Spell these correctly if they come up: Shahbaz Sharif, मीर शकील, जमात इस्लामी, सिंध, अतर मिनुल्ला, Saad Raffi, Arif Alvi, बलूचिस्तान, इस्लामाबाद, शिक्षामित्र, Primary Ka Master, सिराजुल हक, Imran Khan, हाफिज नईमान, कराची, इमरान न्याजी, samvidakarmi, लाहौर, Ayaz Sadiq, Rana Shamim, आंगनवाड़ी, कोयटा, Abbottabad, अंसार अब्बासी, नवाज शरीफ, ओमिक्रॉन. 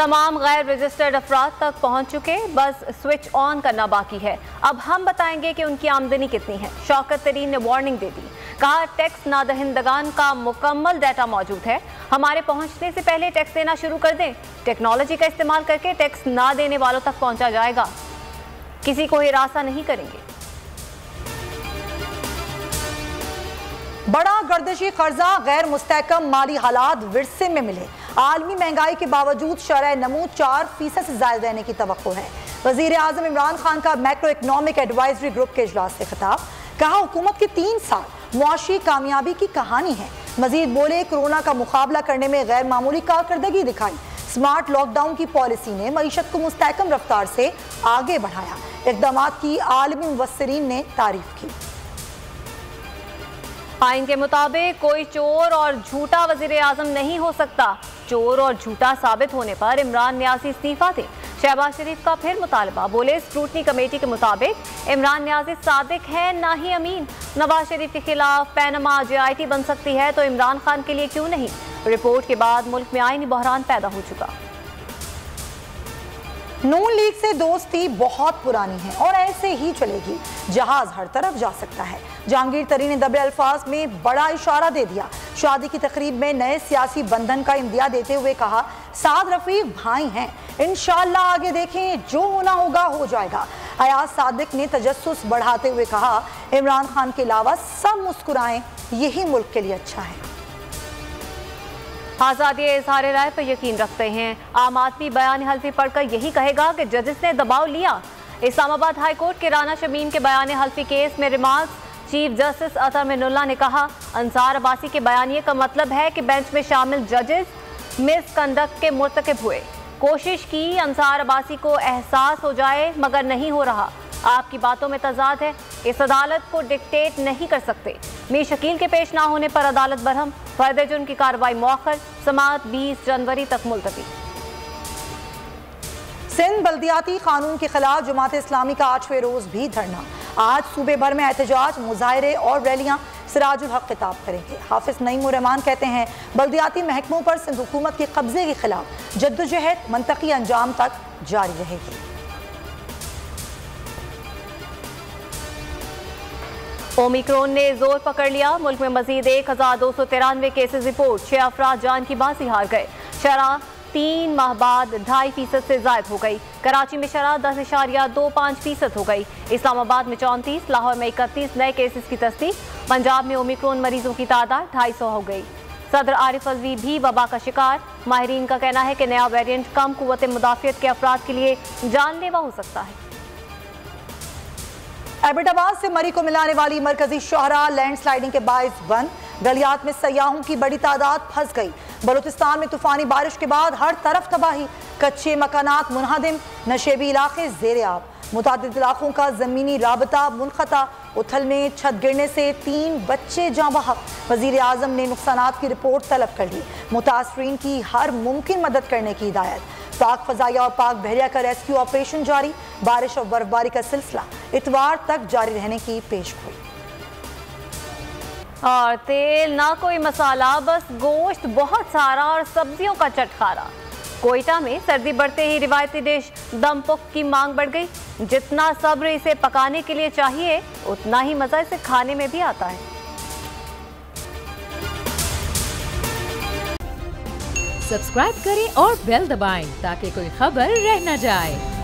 तमाम गैर रजिस्टर्ड अफराद तक पहुँच चुके, बस स्विच ऑन करना बाकी है। अब हम बताएंगे कि उनकी आमदनी कितनी है। शौकत तरीन ने वार्निंग दे दी, कहा टैक्स नादहिंदगान का मुकम्मल डाटा मौजूद है, हमारे पहुँचने से पहले टैक्स देना शुरू कर दें। टेक्नोलॉजी का इस्तेमाल करके टैक्स ना देने वालों तक पहुँचा जाएगा, किसी को हिरासा नहीं करेंगे। बड़ा गर्दिशी कर्जा, गैर मुस्तकम माली हालात विरसे में मिले। आलमी महंगाई के बावजूद शरह नमू 4% से ज्यादा रहने की तवक्को है। वजीर आजम इमरान खान का मैक्रो इकनॉमिक एडवाइजरी ग्रुप के इजलास से खिताब, कहा हुकूमत की 3 साल मुआशी कामयाबी की कहानी है। मजीद बोले कोरोना का मुकाबला करने में गैर मामूली कारकर्दगी दिखाई। स्मार्ट लॉकडाउन की पॉलिसी ने मईशत को मुस्तकम रफ्तार से आगे बढ़ाया। इकदाम की आलमी मुबसरीन ने तारीफ की। आइन के मुताबिक कोई चोर और झूठा वजीर आजम नहीं हो सकता। चोर और झूठा साबित होने पर इमरान न्याजी इस्तीफा दे। शहबाज शरीफ का फिर मुतालबा, बोले स्क्रूटनी कमेटी के मुताबिक इमरान न्याजी सादिक है ना ही अमीन। नवाज शरीफ के खिलाफ पैनमा JIT बन सकती है तो इमरान खान के लिए क्यों नहीं। रिपोर्ट के बाद मुल्क में आइनी बहरान पैदा हो चुका। नून लीग से दोस्ती बहुत पुरानी है और ऐसे ही चलेगी। जहाज हर तरफ जा सकता है। जहांगीर तरीन ने दबे अल्फाज में बड़ा इशारा दे दिया। शादी की तकरीब में नए सियासी बंधन का इंदिया देते हुए कहा साद रफी भाई हैं, इंशाअल्लाह आगे देखें, जो होना होगा हो जाएगा। अयाज सादिक ने तजस्सुस बढ़ाते हुए कहा इमरान खान के अलावा सब मुस्कुराएं, यही मुल्क के लिए अच्छा है। आज़ादी इजहार राय पर यकीन रखते हैं। आम आदमी बयान हल्फी पढ़कर यही कहेगा कि जजेस ने दबाव लिया। इस्लामाबाद हाई कोर्ट के राना शमीम के बयान हल्फी केस में remarks, chief justice अतर मिनुल्ला ने कहा अंसार अब्बासी के बयानिए का मतलब है कि बेंच में शामिल जजेस मिसकंडक्ट के मुर्तकब हुए। कोशिश की अंसार अब्बासी को एहसास हो जाए मगर नहीं हो रहा। आपकी बातों में तजाद है, इस अदालत को डिक्टेट नहीं कर सकते। मीर शकील के पेश ना होने पर अदालत बरहम, फर्द जुर्म की कार्रवाई मौखर, समाअत 20 जनवरी तक मुलतवी। सिंध बल्दियाती कानून के खिलाफ जमात इस्लामी का 8वें रोज भी धरना। आज सूबे भर में एहतजाज, मुजाहरे और रैलियां। सिराजुल हक खिताब करेंगे। हाफिज नईमान कहते हैं बल्दियाती महकमों पर सिंध हुकूमत के कब्जे के खिलाफ जद्दोजहद मनतकी अंजाम तक जारी रहेगी। ओमिक्रॉन ने जोर पकड़ लिया। मुल्क में मजीद 1293 केसेज रिपोर्ट, 6 अफराद जान की बाजी हार गए। शराब 3 माह बाद 2.5% से जायद हो गई। कराची में शराब 10.25% हो गई। इस्लामाबाद में 34, लाहौर में 31 नए केसेज की तस्दीक। पंजाब में ओमिक्रॉन मरीजों की तादाद 250 हो गई। सदर आरिफ अलवी भी वबा का शिकार। माहरीन का कहना है कि नया वेरिएंट कम कुव्वत मुदाफियत के अफराद के लिए जानलेवा हो सकता है। एबटाबाद से मरी को मिलाने वाली मरकजी शाहरा लैंडस्लाइडिंग के बायस बंद। गलियात में सयाहों की बड़ी तादाद फंस गई। बलूचिस्तान में तूफानी बारिश के बाद हर तरफ तबाही, कच्चे मकानात मुनहदिम, नशेबी इलाके जेर आब। मुतादिद इलाकों का ज़मीनी राबता मुनक़ता। उथल में छत गिरने से 3 बच्चे जाँ बहक। वज़ीर आज़म ने नुकसानात की रिपोर्ट तलब कर ली। मुतासरीन की हर मुमकिन मदद करने की हिदायत। पाक फ़ज़ाया और पाक बहरिया का रेस्क्यू ऑपरेशन जारी। बारिश और बर्फबारी का सिलसिला इतवार तक जारी रहने की पेशगोई। और तेल ना कोई मसाला, बस गोश्त बहुत सारा और सब्जियों का चटखारा। कोयटा में सर्दी बढ़ते ही रिवायती डिश दम पुख की मांग बढ़ गई। जितना सब्र इसे पकाने के लिए चाहिए उतना ही मज़ा इसे खाने में भी आता है। सब्सक्राइब करें और बेल दबाएं ताकि कोई खबर रह न जाए।